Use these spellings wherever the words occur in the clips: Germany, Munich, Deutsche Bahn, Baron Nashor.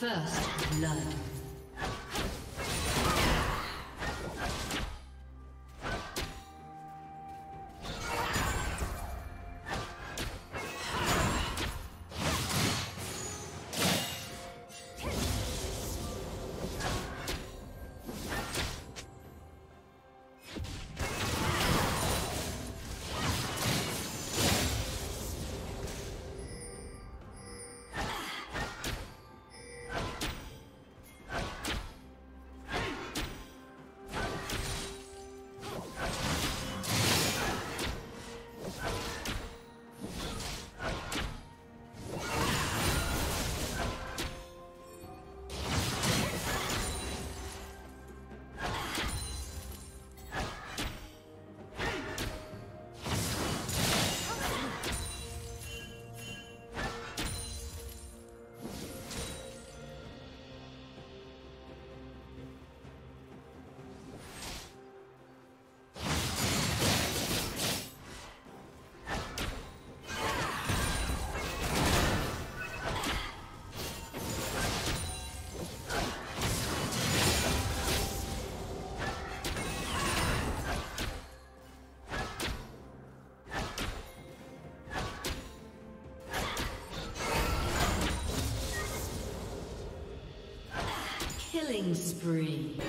First blood. Killing spree.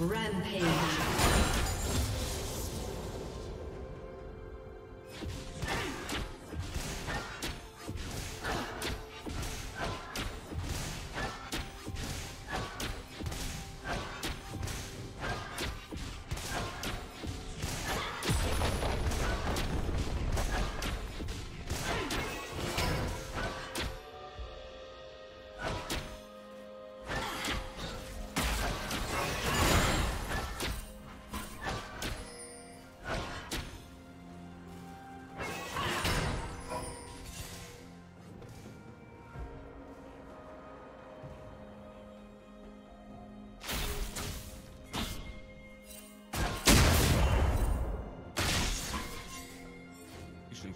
Rampage.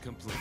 Complete.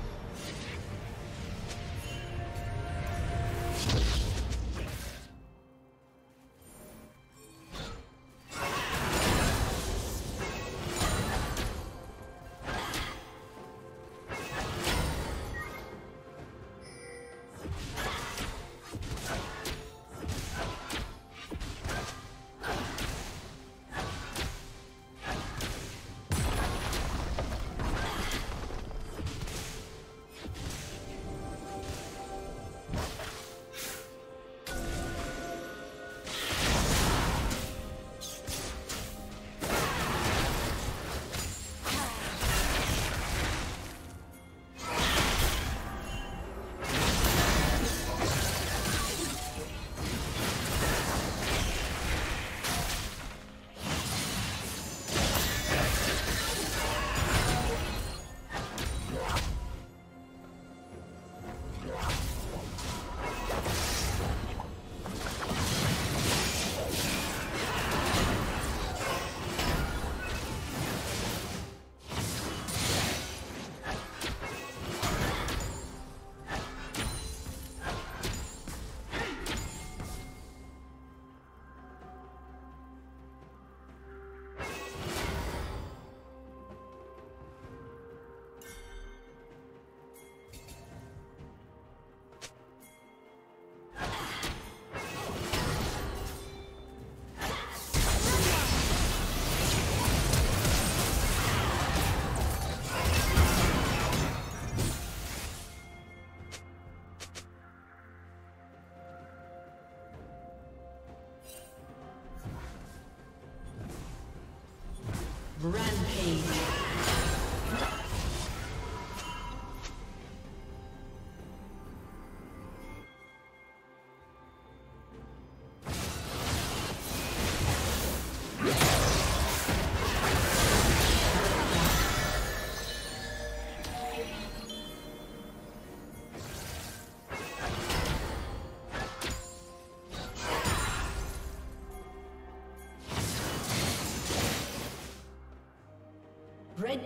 Red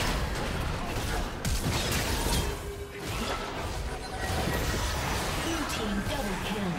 Blue team double kill.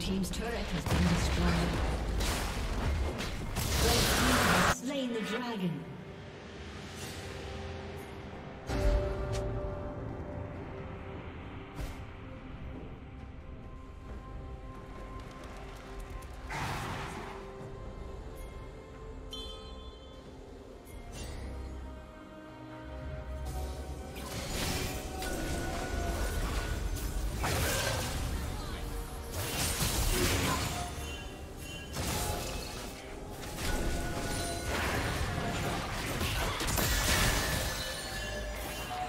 Team's turret has been destroyed. Red team has slain the dragon.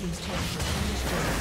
team's turret has been destroyed.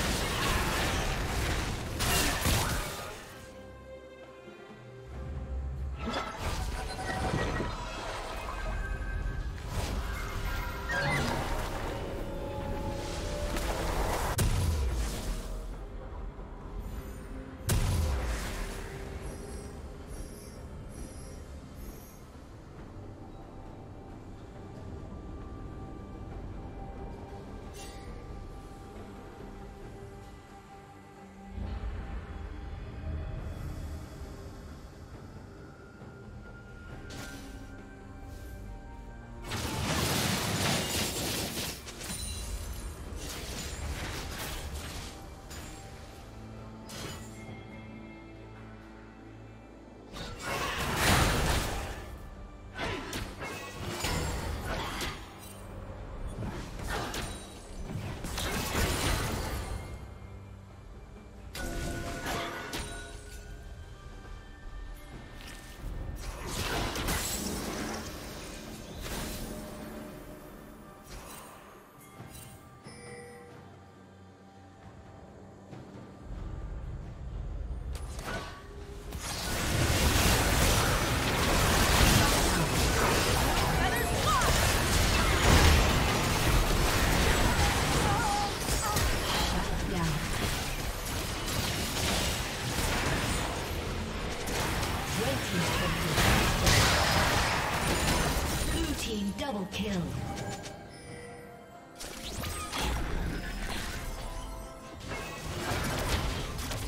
Team's turret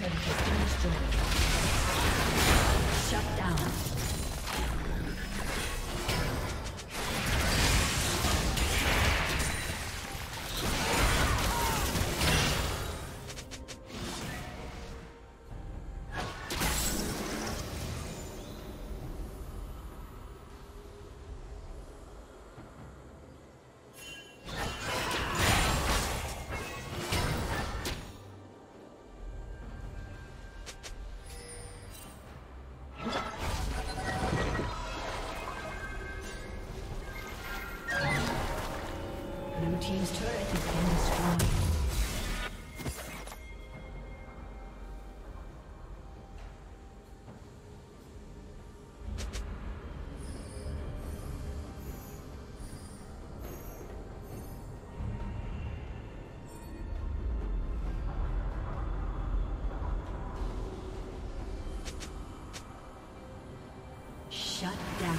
has been destroyed. Shut down. Team's turret has been destroyed. Shut down.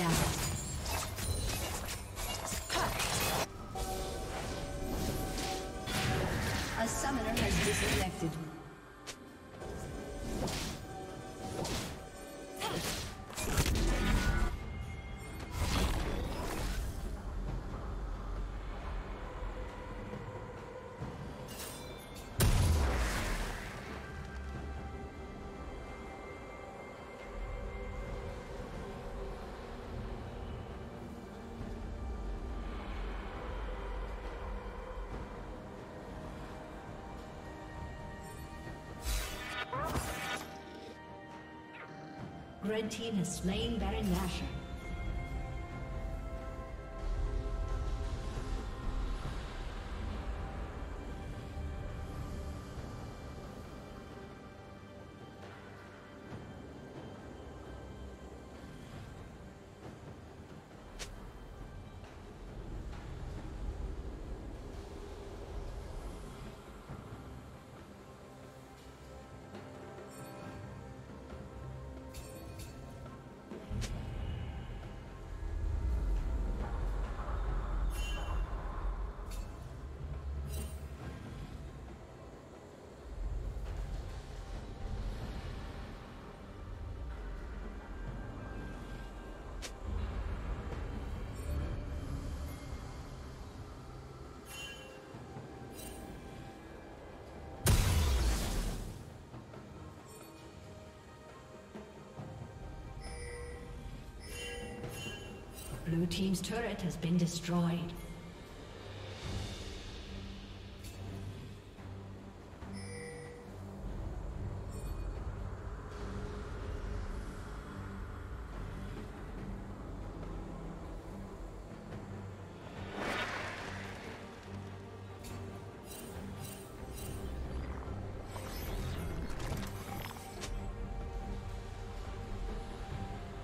down. Red team has slain Baron Nashor. Blue team's turret has been destroyed.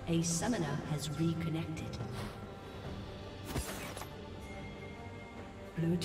A summoner has reconnected. Blue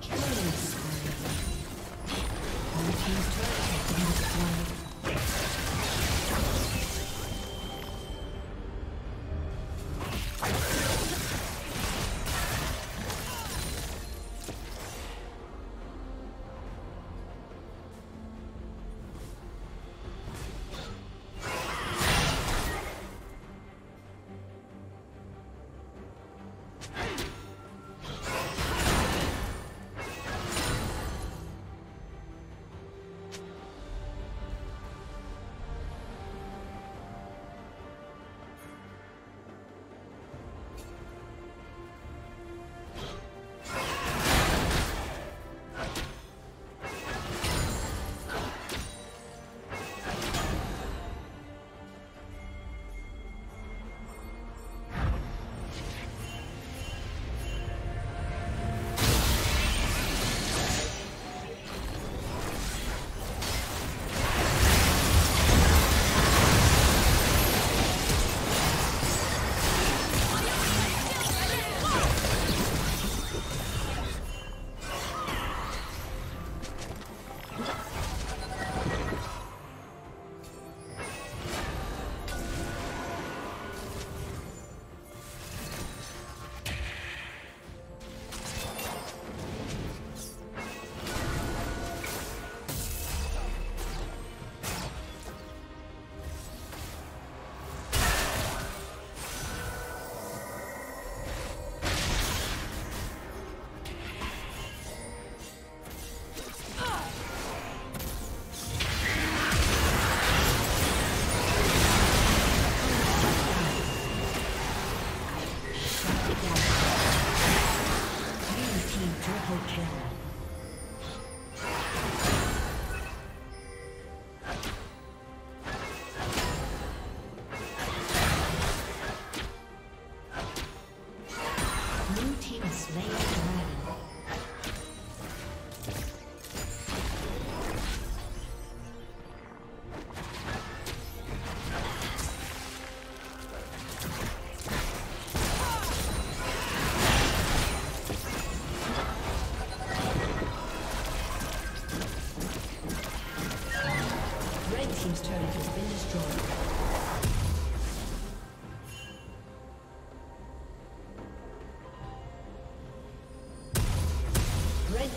Killing spree. Blue team's turret has been destroyed.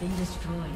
Been destroyed.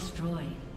Destroyed.